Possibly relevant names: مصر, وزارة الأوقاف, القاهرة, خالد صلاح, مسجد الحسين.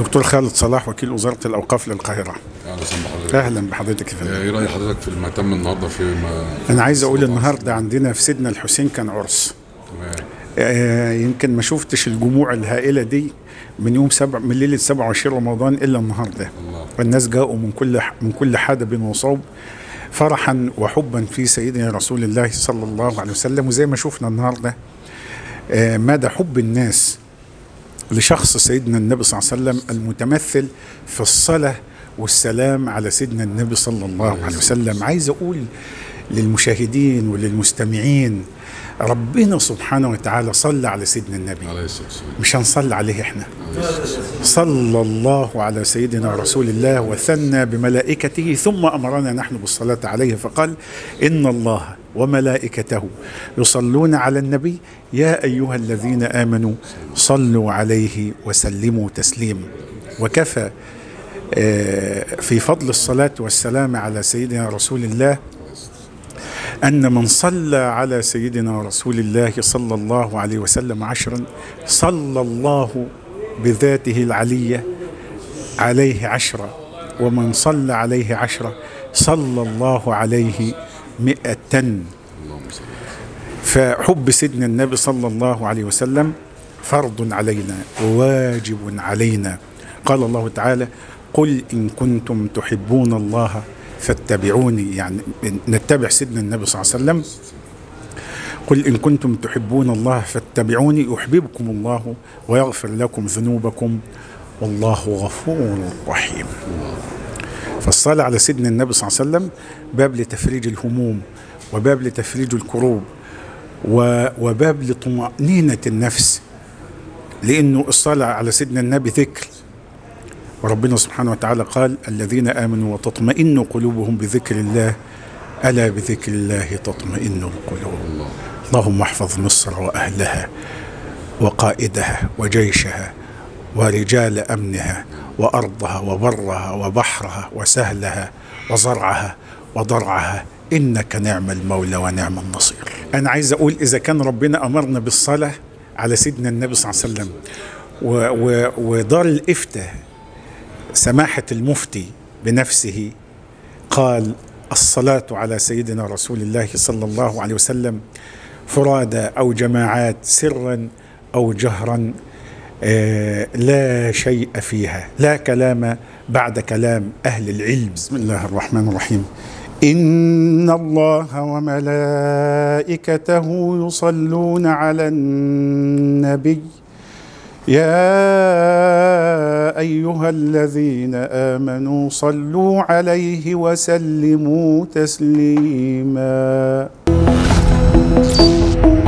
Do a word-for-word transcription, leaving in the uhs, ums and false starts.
دكتور خالد صلاح وكيل وزارة الأوقاف للقاهرة. أهلا بحضرتك. أهلا بحضرتك. إيه رأي حضرتك في اللي تم النهارده؟ في ما أنا عايز أقول النهارده عندنا في سيدنا الحسين كان عرس. تمام. آه يمكن ما شفتش الجموع الهائلة دي من يوم سبع من ليلة سبعة وعشرين رمضان إلا النهارده. الله. والناس جاءوا من كل من كل حادب وصوب فرحا وحبا في سيدنا رسول الله صلى الله عليه وسلم، وزي ما شفنا النهارده آه مدى حب الناس لشخص سيدنا النبي صلى الله عليه وسلم المتمثل في الصلاة والسلام على سيدنا النبي صلى الله عليه وسلم. عايز أقول للمشاهدين وللمستمعين ربنا سبحانه وتعالى صلى على سيدنا النبي، مش هنصلي عليه احنا. صلى الله على سيدنا رسول الله وثنى بملائكته ثم أمرنا نحن بالصلاة عليه فقال إن الله وملائكته يصلون على النبي يا أيها الذين آمنوا صلوا عليه وسلموا تسليما. وكفى في فضل الصلاة والسلام على سيدنا رسول الله أن من صلى على سيدنا رسول الله صلى الله عليه وسلم عشرا صلى الله بذاته العلية عليه عشرة، ومن صلى عليه عشرة صلى الله عليه مئة. فحب سيدنا النبي صلى الله عليه وسلم فرض علينا وواجب علينا. قال الله تعالى قل إن كنتم تحبون الله فاتبعوني، يعني نتبع سيدنا النبي صلى الله عليه وسلم. قل إن كنتم تحبون الله فاتبعوني يحببكم الله ويغفر لكم ذنوبكم والله غفور رحيم. فالصلاة على سيدنا النبي صلى الله عليه وسلم باب لتفريج الهموم وباب لتفريج الكروب وباب لطمأنينة النفس، لأنه الصلاة على سيدنا النبي ذكر، وربنا سبحانه وتعالى قال الذين آمنوا وتطمئن قلوبهم بذكر الله ألا بذكر الله تطمئن القلوب. اللهم احفظ مصر وأهلها وقائدها وجيشها ورجال أمنها وأرضها وبرها وبحرها وسهلها وزرعها وضرعها إنك نعم المولى ونعم النصير. أنا عايز أقول إذا كان ربنا أمرنا بالصلاة على سيدنا النبي صلى الله عليه وسلم ودار الإفتاء سماحة المفتي بنفسه قال الصلاة على سيدنا رسول الله صلى الله عليه وسلم فرادى أو جماعات سرا أو جهرا لا شيء فيها لا كلام بعد كلام أهل العلم. بسم الله الرحمن الرحيم. إن الله وملائكته يصلون على النبي يا أيها الذين آمنوا صلوا عليه وسلموا تسليما.